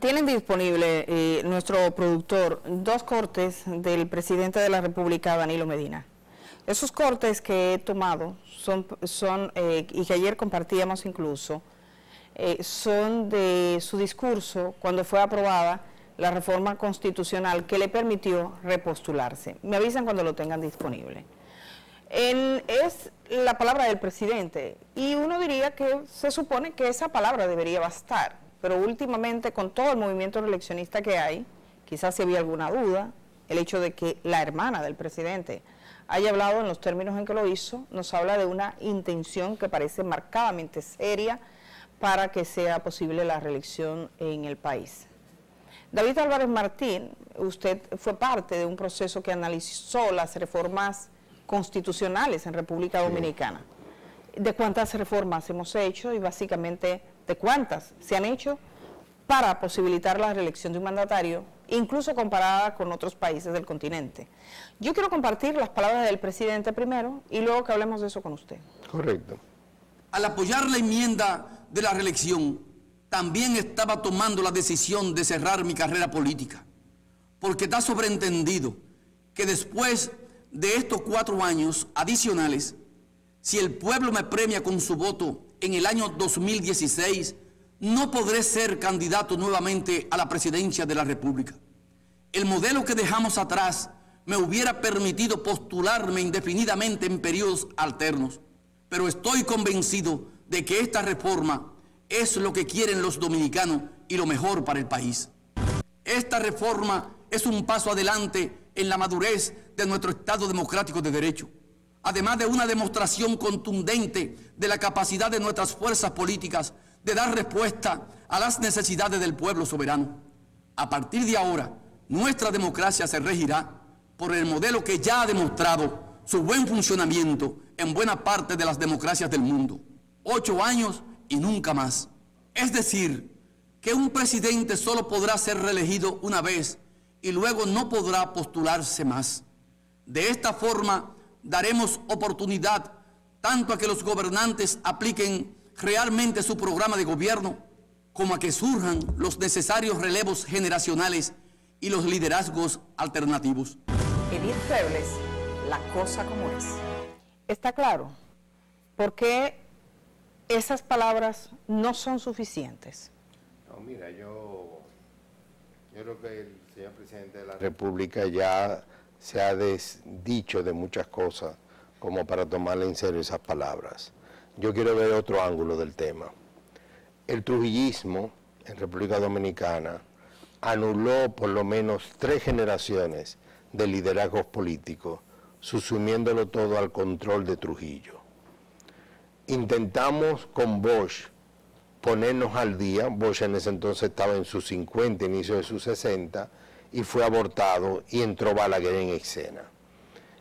Tienen disponible nuestro productor dos cortes del presidente de la República, Danilo Medina. Esos cortes que he tomado y que ayer compartíamos incluso, son de su discurso cuando fue aprobada la reforma constitucional que le permitió repostularse. Me avisan cuando lo tengan disponible. Es la palabra del presidente y uno diría que se supone que esa palabra debería bastar, pero últimamente con todo el movimiento reeleccionista que hay, quizás si había alguna duda, el hecho de que la hermana del presidente haya hablado en los términos en que lo hizo, nos habla de una intención que parece marcadamente seria para que sea posible la reelección en el país. David Álvarez Martín, usted fue parte de un proceso que analizó las reformas constitucionales en República Dominicana. ¿De cuántas reformas hemos hecho y básicamente de cuántas se han hecho para posibilitar la reelección de un mandatario, incluso comparada con otros países del continente? Yo quiero compartir las palabras del presidente primero y luego que hablemos de eso con usted. Correcto. Al apoyar la enmienda de la reelección, también estaba tomando la decisión de cerrar mi carrera política, porque está sobreentendido que después de estos 4 años adicionales, si el pueblo me premia con su voto en el año 2016, no podré ser candidato nuevamente a la presidencia de la República. El modelo que dejamos atrás me hubiera permitido postularme indefinidamente en periodos alternos, pero estoy convencido de que esta reforma es lo que quieren los dominicanos y lo mejor para el país. Esta reforma es un paso adelante en la madurez de nuestro Estado democrático de derecho, además de una demostración contundente de la capacidad de nuestras fuerzas políticas de dar respuesta a las necesidades del pueblo soberano. A partir de ahora, nuestra democracia se regirá por el modelo que ya ha demostrado su buen funcionamiento en buena parte de las democracias del mundo. 8 años y nunca más. Es decir, que un presidente solo podrá ser reelegido una vez y luego no podrá postularse más. De esta forma, daremos oportunidad tanto a que los gobernantes apliquen realmente su programa de gobierno, como a que surjan los necesarios relevos generacionales y los liderazgos alternativos. Edith Febles, la cosa como es. Está claro, porque esas palabras no son suficientes. No, mira, yo creo que el señor presidente de la República ya se ha desdicho de muchas cosas como para tomarle en serio esas palabras. Yo quiero ver otro ángulo del tema. El trujillismo en República Dominicana anuló por lo menos 3 generaciones de liderazgos políticos, susumiéndolo todo al control de Trujillo. Intentamos con Bosch ponernos al día. Bosch en ese entonces estaba en sus 50, inicio de sus 60, y fue abortado y entró Balaguer en escena.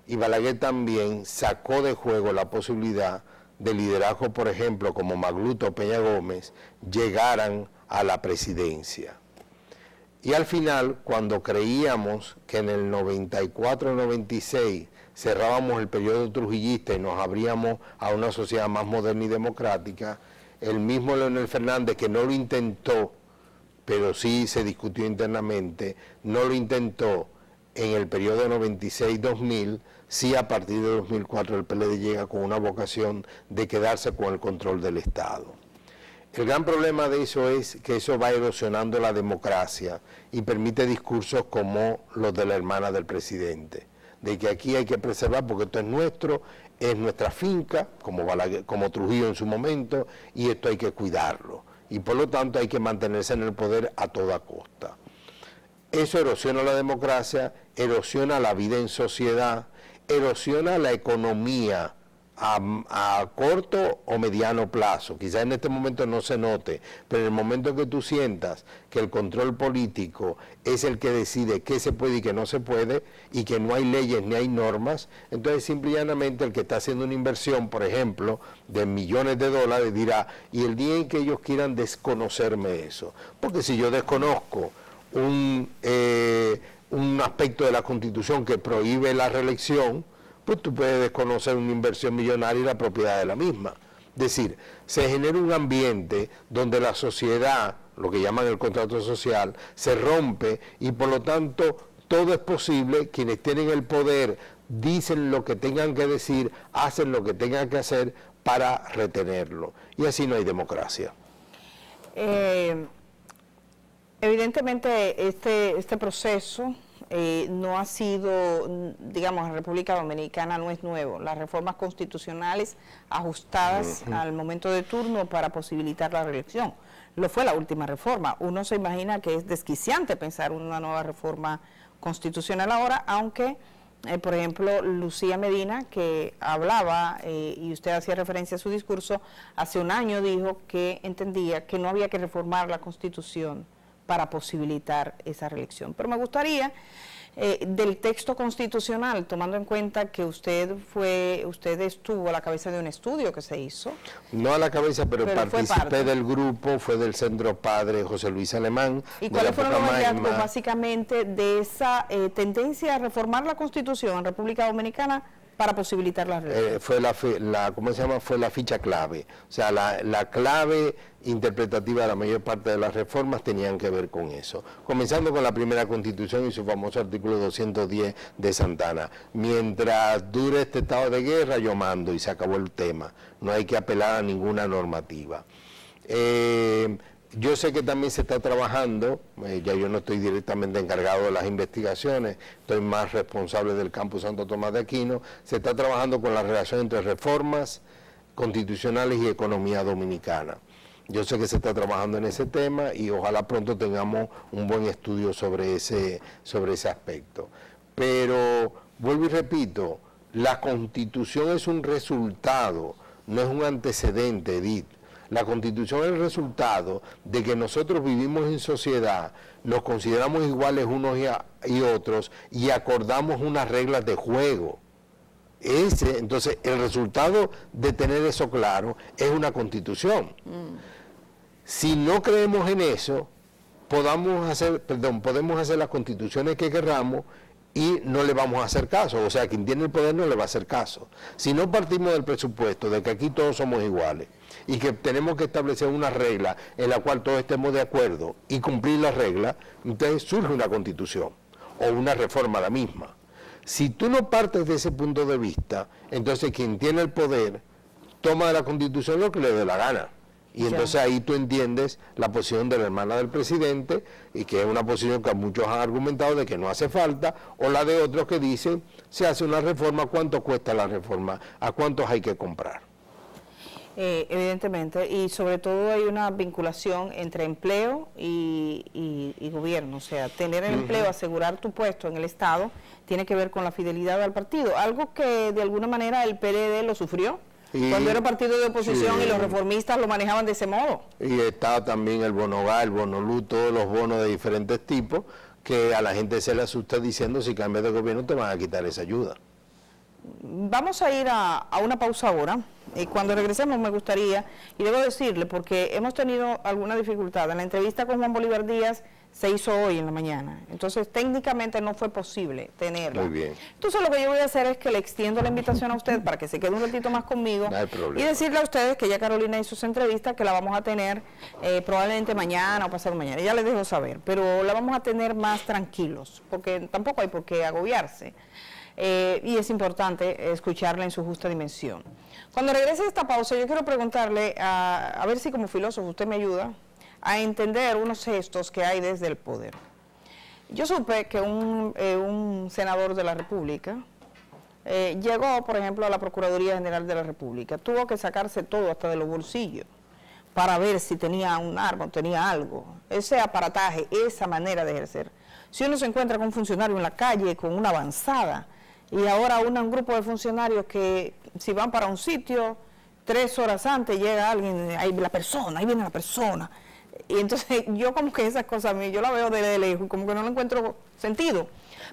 Y Balaguer también sacó de juego la posibilidad de liderazgo, por ejemplo, como Magluto Peña Gómez, llegaran a la presidencia. Y al final, cuando creíamos que en el 94-96 cerrábamos el periodo trujillista y nos abríamos a una sociedad más moderna y democrática, el mismo Leonel Fernández, que no lo intentó, pero sí se discutió internamente, no lo intentó en el periodo 96-2000, sí a partir de 2004 el PLD llega con una vocación de quedarse con el control del Estado. El gran problema de eso es que eso va erosionando la democracia y permite discursos como los de la hermana del presidente, de que aquí hay que preservar porque esto es nuestro, es nuestra finca, como Trujillo en su momento, y esto hay que cuidarlo. Y por lo tanto hay que mantenerse en el poder a toda costa. Eso erosiona la democracia, erosiona la vida en sociedad, erosiona la economía a corto o mediano plazo. Quizás en este momento no se note, pero en el momento que tú sientas que el control político es el que decide qué se puede y qué no se puede, y que no hay leyes ni hay normas, entonces simple y llanamente el que está haciendo una inversión, por ejemplo, de millones de dólares, dirá, y el día en que ellos quieran desconocerme eso, porque si yo desconozco un aspecto de la Constitución que prohíbe la reelección, pues tú puedes desconocer una inversión millonaria y la propiedad de la misma. Es decir, se genera un ambiente donde la sociedad lo que llaman el contrato social, se rompe y por lo tanto todo es posible. Quienes tienen el poder dicen lo que tengan que decir, hacen lo que tengan que hacer para retenerlo. Y así no hay democracia. Evidentemente este proceso no ha sido, digamos, en República Dominicana no es nuevo. Las reformas constitucionales ajustadas al momento de turno para posibilitar la reelección. Lo fue la última reforma. Uno se imagina que es desquiciante pensar una nueva reforma constitucional ahora, aunque, por ejemplo, Lucía Medina, que hablaba, y usted hacía referencia a su discurso, hace un año dijo que entendía que no había que reformar la Constitución para posibilitar esa reelección. Pero me gustaría, del texto constitucional, tomando en cuenta que usted estuvo a la cabeza de un estudio que se hizo. No a la cabeza, pero participé del grupo, fue del centro padre José Luis Alemán. ¿Y cuáles fueron los hallazgos básicamente de esa tendencia a reformar la Constitución en República Dominicana para posibilitar la reelección? Fue la ficha clave, o sea, la clave interpretativa de la mayor parte de las reformas tenían que ver con eso, comenzando con la primera Constitución y su famoso artículo 210 de Santana. Mientras dure este estado de guerra, yo mando, y se acabó el tema. No hay que apelar a ninguna normativa. Yo sé que también se está trabajando, ya yo no estoy directamente encargado de las investigaciones, estoy más responsable del campus Santo Tomás de Aquino. Se está trabajando con la relación entre reformas constitucionales y economía dominicana. Yo sé que se está trabajando en ese tema y ojalá pronto tengamos un buen estudio sobre ese aspecto. Pero vuelvo y repito, la Constitución es un resultado, no es un antecedente, Edith. La Constitución es el resultado de que nosotros vivimos en sociedad, nos consideramos iguales unos y otros y acordamos unas reglas de juego. Entonces, el resultado de tener eso claro es una Constitución. Si no creemos en eso, podemos hacer las constituciones que querramos y no le vamos a hacer caso. O sea, quien tiene el poder no le va a hacer caso. Si no partimos del presupuesto de que aquí todos somos iguales y que tenemos que establecer una regla en la cual todos estemos de acuerdo y cumplir la regla, entonces surge una Constitución o una reforma a la misma. Si tú no partes de ese punto de vista, entonces quien tiene el poder toma de la Constitución lo que le dé la gana. Y entonces ahí tú entiendes la posición de la hermana del presidente, y que es una posición que muchos han argumentado de que no hace falta, o la de otros que dicen, se hace una reforma, ¿cuánto cuesta la reforma? ¿A cuántos hay que comprar? Evidentemente, y sobre todo hay una vinculación entre empleo y gobierno. O sea, tener el empleo, asegurar tu puesto en el Estado, tiene que ver con la fidelidad al partido, algo que de alguna manera el PLD lo sufrió cuando era partido de oposición y los reformistas lo manejaban de ese modo. Y está también el bono gas, el bono luz, todos los bonos de diferentes tipos, que a la gente se le asusta diciendo, si cambias de gobierno te van a quitar esa ayuda. Vamos a ir a una pausa ahora, y cuando regresemos me gustaría, y debo decirle porque hemos tenido alguna dificultad, en la entrevista con Juan Bolívar Díaz se hizo hoy en la mañana, entonces técnicamente no fue posible tenerla. Muy bien. Entonces lo que yo voy a hacer es que le extiendo la invitación a usted para que se quede un ratito más conmigo, no hay problema, y decirle a ustedes que ya Carolina hizo su entrevista, que la vamos a tener probablemente mañana o pasado mañana, ya les dejo saber, pero la vamos a tener más tranquilos, porque tampoco hay por qué agobiarse. Y es importante escucharla en su justa dimensión. Cuando regrese a esta pausa, yo quiero preguntarle, a ver si como filósofo usted me ayuda a entender unos gestos que hay desde el poder. Yo supe que un senador de la República llegó, por ejemplo, a la Procuraduría General de la República, tuvo que sacarse todo hasta de los bolsillos para ver si tenía un arma, tenía algo, ese aparataje, esa manera de ejercer. Si uno se encuentra con un funcionario en la calle, con una avanzada, y ahora un grupo de funcionarios que si van para un sitio, 3 horas antes llega alguien, ahí viene la persona, y entonces yo como que esas cosas a mí, yo la veo de lejos, como que no le encuentro sentido,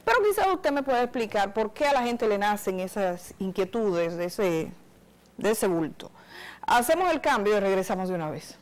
pero quizás usted me pueda explicar por qué a la gente le nacen esas inquietudes de ese bulto. Hacemos el cambio y regresamos de una vez.